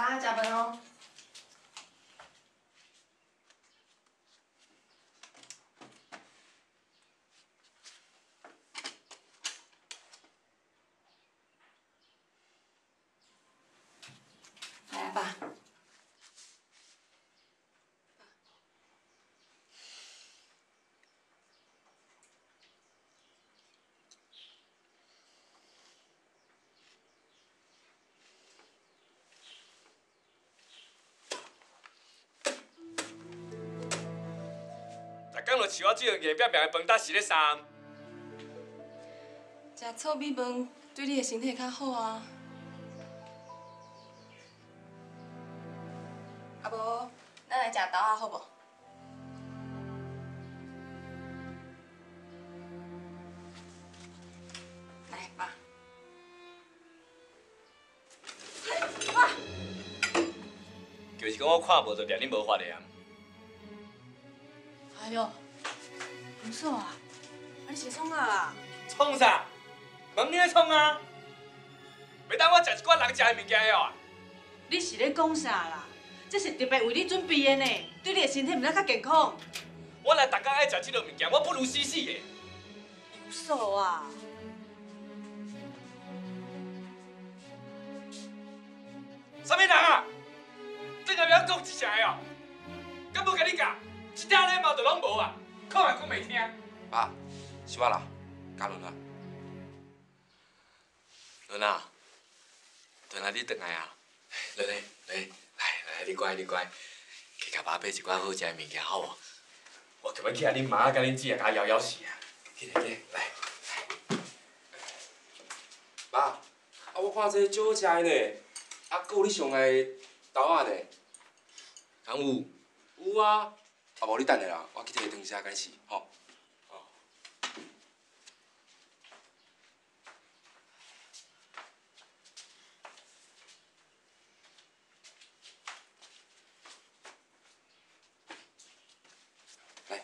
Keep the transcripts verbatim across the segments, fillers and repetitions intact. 爸，食饭哦。来啊，爸。讲落像我这硬白白的饭，搭是咧三。食糙米饭对你的身体较好啊。阿无，咱来食豆仔好无？来吧。哇！就是讲我看无就掠你无法的啊。 哎呦，不错啊！啊，你是创啥啦？创啥？问你咧创啊？袂当我食一寡人食的物件哦。你是咧讲啥啦？这是特别为你准备的呢，对你的身体毋知较健康。我来逐工爱食这类物件，我不如死死的。有数啊！啥物人啊？这个要讲一声的哦，敢无甲你教？ 一点礼貌都拢无啊！讲也讲袂听。爸，是我啦，嘉伦啊，伦啊，伦啊，你回来啊！伦嘞，伦，来来，你乖，你乖，去甲爸买一寡好食的物件，好无？我特别去啊，恁妈甲恁姐啊，甲枵枵死啊！去来去来，来。爸，啊，我看这少食的呢，啊，搁有你上爱豆仔呢？敢有？有啊。 啊，无你等下啦，我去摕长虾甲你试，吼。哦。来。来。来。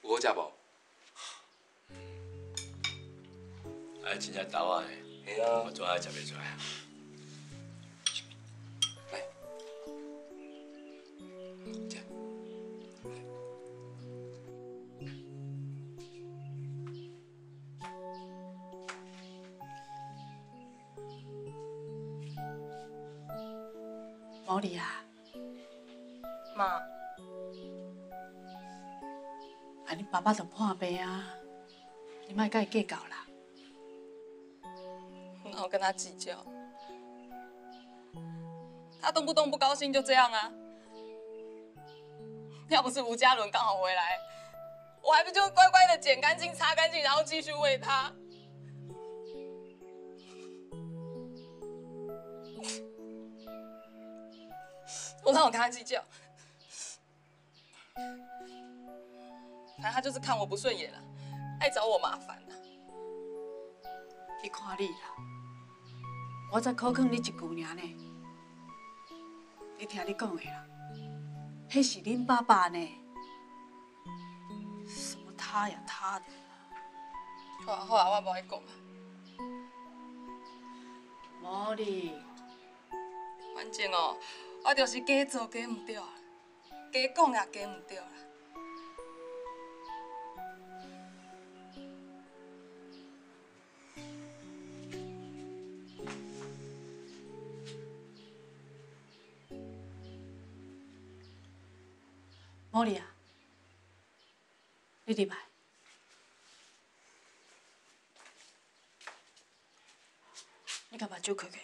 有好食无？哎，真正豆啊！嘿啊！我怎啊食袂出来啊？来，食。毛利啊，妈。 啊！你爸爸着破病啊，你莫甲伊计较啦。哪有跟他计较？他动不动不高兴就这样啊。要不是吴嘉伦刚好回来，我还不就乖乖的捡干净、擦干净，然后继续喂他。我哪有跟他计较？ 反正他就是看我不顺眼啦，爱找我麻烦啦。你看你啦，我才考劝你一句尔呢。你听你讲的啦，那是恁爸爸呢。什么他呀他的啦。好啊好啊，我无爱讲啊。无哩，反正哦，我就是假做假唔对啊，假讲也假唔对啦。 莫莉啊，你入来。你甲目睭开开。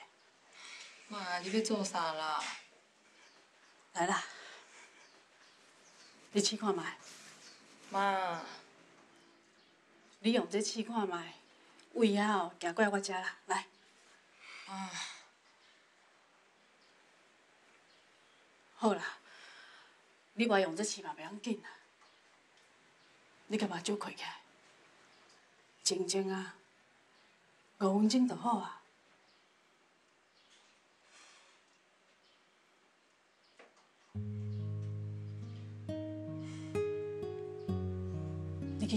妈，你要做啥啦？来啦，你试看卖。妈，你用这试看卖，胃啊哦，行过来我遮啦，来。啊。好啦。 你话用这翅膀袂要紧啦，你甲目睭开起来，静静啊，五分钟就好啊。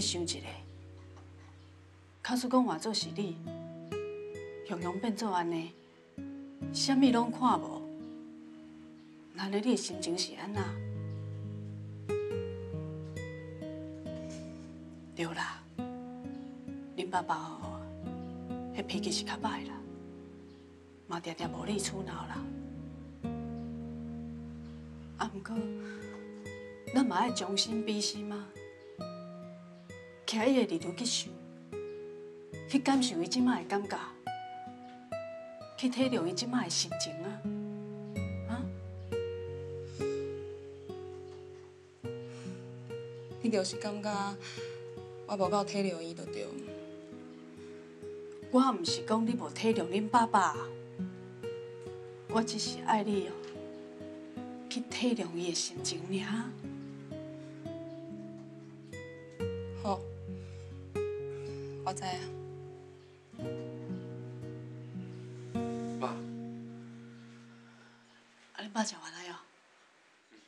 去想一下。假使讲换做是你，雄雄变做安尼，啥物拢看无，那咧你的心情是安那？对啦，恁爸爸哦，迄脾气是较歹啦，嘛常常无理取闹啦。啊，毋过。 咱嘛爱将心比心啊，徛伊个立场去想，去感受伊即摆个感觉，去体谅伊即摆个心情啊，啊！你就是感觉我无够体谅伊就对。我毋是讲你无体谅恁爸爸，我只是爱你哦，去体谅伊个心情尔。 好，我知啊。爸，啊，恁爸食完了哟？嗯、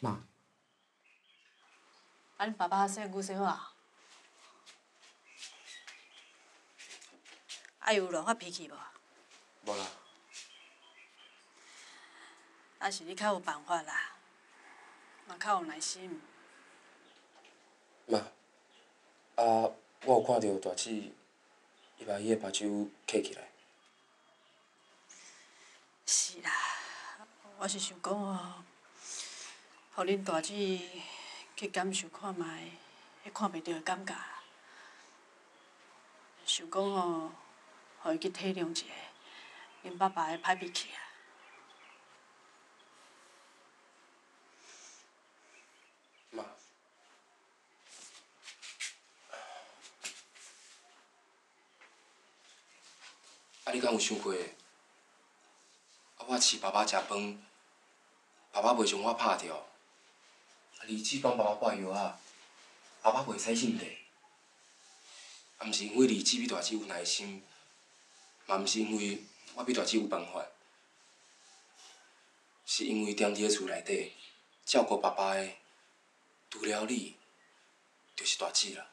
妈，啊，恁爸爸洗身躯洗好啊？啊，有乱发脾气无？无啦。啊，是你较有办法啦，嘛较有耐心。妈，啊，我有看到大姊，伊把伊个目睭揢起来。是啦，我是想讲哦。 互恁大姊去感受看觅，迄看袂到的感觉。想讲哦，互伊去体谅一下，恁爸爸的歹脾气啊。妈，啊，你敢有想过，啊，我饲爸爸食饭，爸爸袂将我拍掉？ 啊！你只帮爸爸挂药啊，爸爸袂使信地。啊，毋是因为你只比大姐有耐心，嘛毋是因为我比大姐有办法，是因为踮伫个厝内底照顾爸爸的，除了你，就是大姐啦。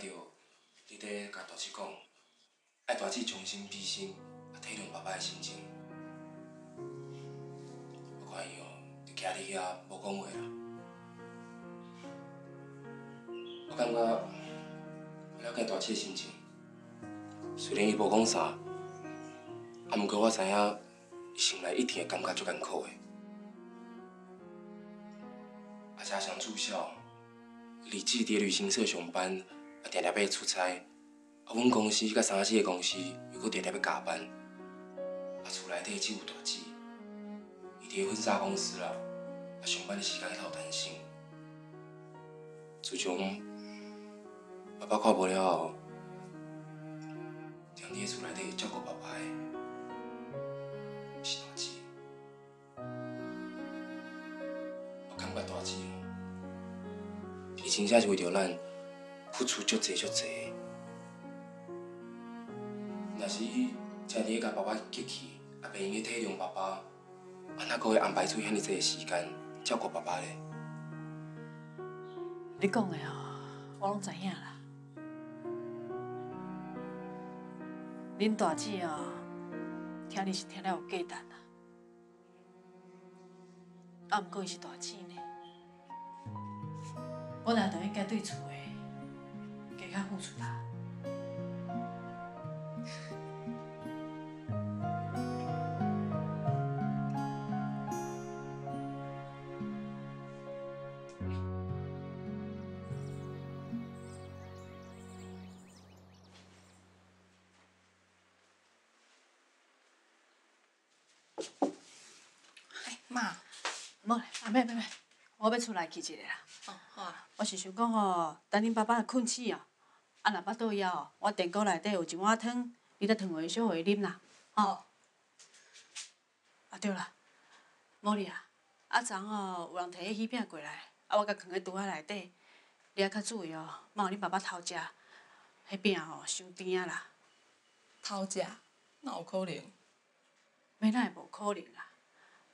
着你伫甲大姐讲，爱大姐将心比心，体谅爸爸的心情。我看伊哦，就徛伫遐无讲话啦。我感觉了解大姐的心情，虽然伊无讲啥，啊，毋过我知影伊心内一定会感觉足艰苦的。 阿家常住校，李志伫旅行社上班，啊，常常要出差。啊，阮公司甲三四个公司又搁常常要加班。啊，厝内底只有大姊，伊伫婚纱公司啦，啊，上班的时间较有弹性。自从爸爸看无了后，常伫厝内底照顾爸爸的是大姊。 感觉大姐，伊真正是为着咱付出足侪足侪。若是伊真伫甲爸爸激气，也袂用去体谅爸爸，啊哪个会安排出遐尔侪时间照顾爸爸咧？你讲的哦，我拢知影啦。恁大姐哦，听你是听了有价值啦。 啊，毋过伊是大姐呢，我哪都应该对厝的加较付出啦。哎，妈。 无咧，阿妹妹妹，我要出来去一下啦。哦，好啊。我是想讲吼，等恁爸爸困醒哦，啊，若巴肚枵哦，我电锅内底有一碗汤，你再烫互伊小互伊啉啦。哦。啊对啦，无哩啊，啊昨哦有人摕迄鱼饼过来，啊我甲放喺橱仔内底，你啊较注意哦，莫互恁爸爸偷食。迄饼哦，伤甜啊啦。偷食？哪有可能？要哪会无可能啦？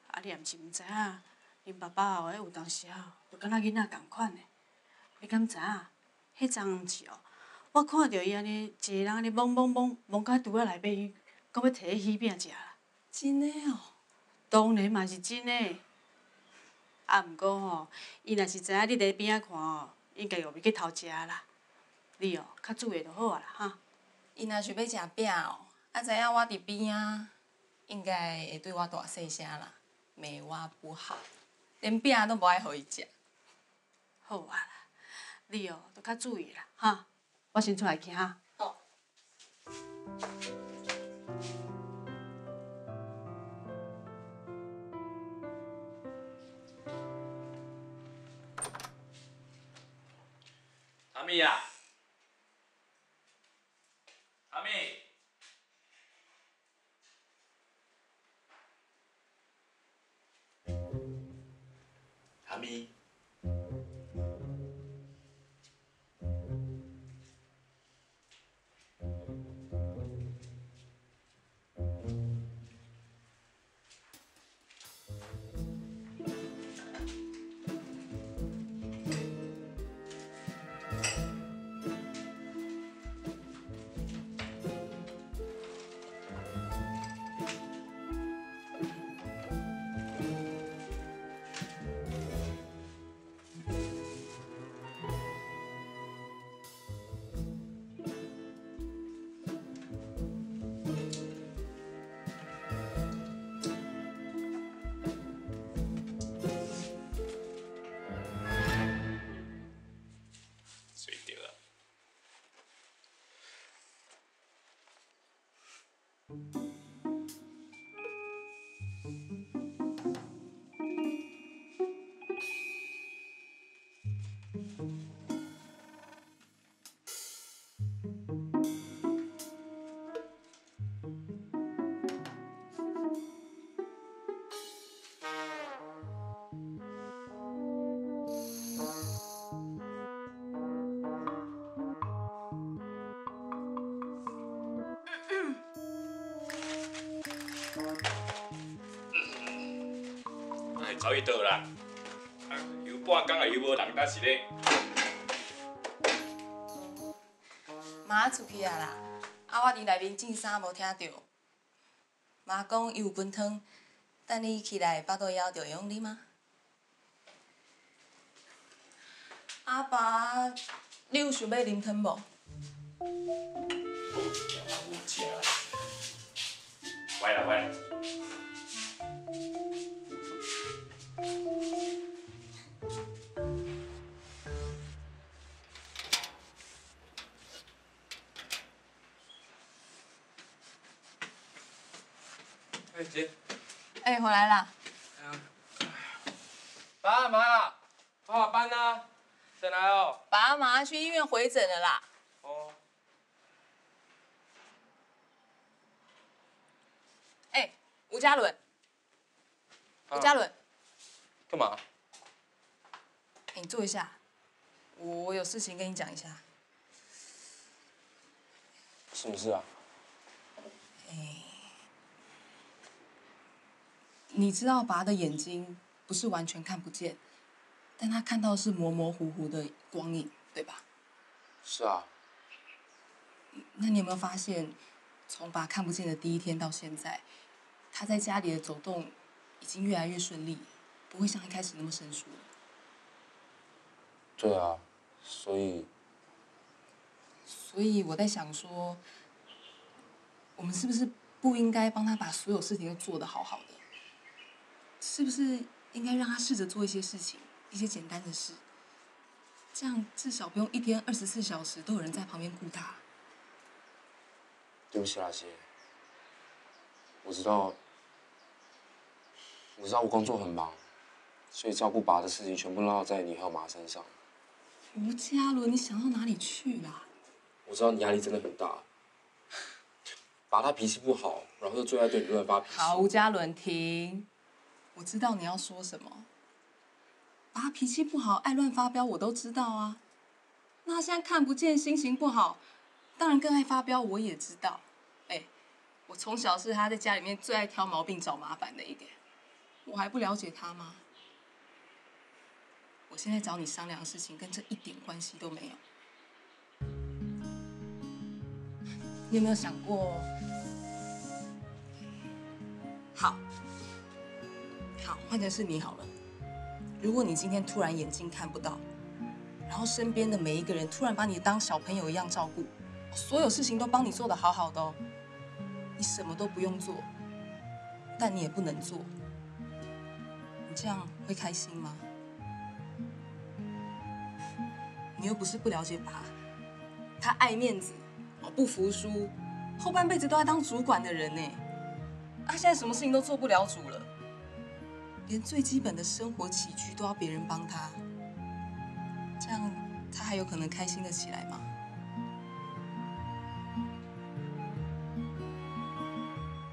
啊你也毋是毋知影。 恁爸爸哦，迄有当时哦，就敢若囡仔共款的。你敢知影？迄昨暗时哦，我看到伊安尼一个人安尼懵懵懵懵到橱仔内面，伊搁要摕迄鱼饼食啦。真的哦？当然嘛是真的。啊，毋过吼，伊若是知影你伫边仔看哦，应该后面去偷食啦。你哦，较注意就好啊啦哈。伊若是要食饼哦，啊知影我伫边仔，应该会对我大细声啦，骂我不好。 连饼都无爱互伊食，好啊啦，你哦，着较注意啦，哈。我先出来去哈。好。阿妹啊，阿妹。 阿咪，走去倒啦，啊，游半工也游无人，但是咧，妈出去啊啦，啊我伫内面进啥无听着。妈讲伊有分汤，等你起来巴肚枵着用你吗？阿爸，你有想要啉汤无？有食有食，乖啦乖啦。哎姐，哎回来啦。爸妈，我下班啦。 谁来哦？爸妈去医院回诊了啦。哦。哎、欸，吴嘉伦，啊、吴嘉伦，干嘛？哎、欸，你坐一下，我有事情跟你讲一下。什么事啊？哎、欸，你知道爸的眼睛不是完全看不见。 但他看到的是模模糊糊的光影，对吧？是啊。那你有没有发现，从爸看不见的第一天到现在，他在家里的走动已经越来越顺利，不会像一开始那么生疏了。对啊，所以。所以我在想说，我们是不是不应该帮他把所有事情都做得好好的？是不是应该让他试着做一些事情？ 一些简单的事，这样至少不用一天二十四小时都有人在旁边顾他。对不起，阿姐，我知道，我知道我工作很忙，所以照顾爸的事情全部落在你和妈身上。吴嘉伦，你想到哪里去啦？我知道你压力真的很大，爸他脾气不好，然后又最爱对你乱发脾气。好，吴嘉伦，停！我知道你要说什么。 爸脾气不好，爱乱发飙，我都知道啊。那他现在看不见，心情不好，当然更爱发飙，我也知道。哎、欸，我从小是他在家里面最爱挑毛病、找麻烦的一点，我还不了解他吗？我现在找你商量的事情，跟这一点关系都没有。你有没有想过？好，好，换成是你好了。 如果你今天突然眼睛看不到，然后身边的每一个人突然把你当小朋友一样照顾，所有事情都帮你做得好好的哦，你什么都不用做，但你也不能做，你这样会开心吗？你又不是不了解爸，他爱面子，哦不服输，后半辈子都在当主管的人呢，他、啊、现在什么事情都做不了主了。 连最基本的生活起居都要别人帮他，这样他还有可能开心的起来吗？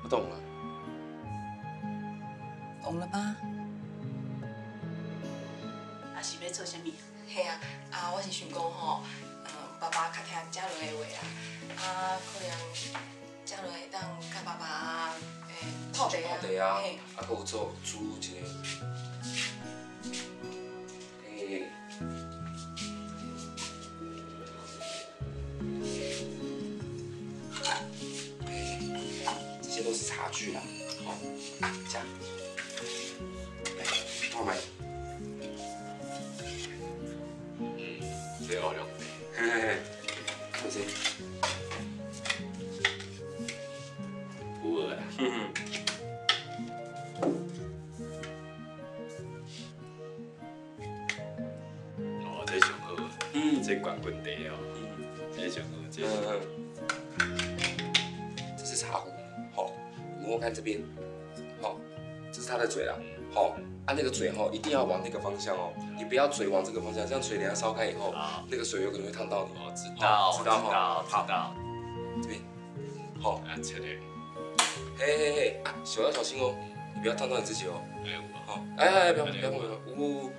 我懂了，懂了吧？啊是要做啥物？嘿啊，啊我是想讲吼，嗯，爸爸较听嘉伦的话啊，啊可能嘉伦会当甲爸爸。 泡茶啊，啊，搁有做煮一个，诶，这些都是茶具啦，好，这样，来，我买，嗯，最好用，嘿嘿嘿，看这。 哦，这上好，嗯，这冠军茶哦，这上好，这上好。这是茶壶，好、哦，你摸看这边，好、哦，这是它的嘴啦，好、哦，按、啊、那个嘴哈、哦，一定要往那个方向哦，你不要嘴往这个方向，这样嘴等下烧开以后，哦、那个水有可能会烫到你。哦，知道，哦、知道，知道，知道。这边，好、哦，啊，这里。 嘿嘿嘿，啊，小要小心哦，你不要烫到你自己哦。哎，好，哎哎，不要不要不要，呜呜。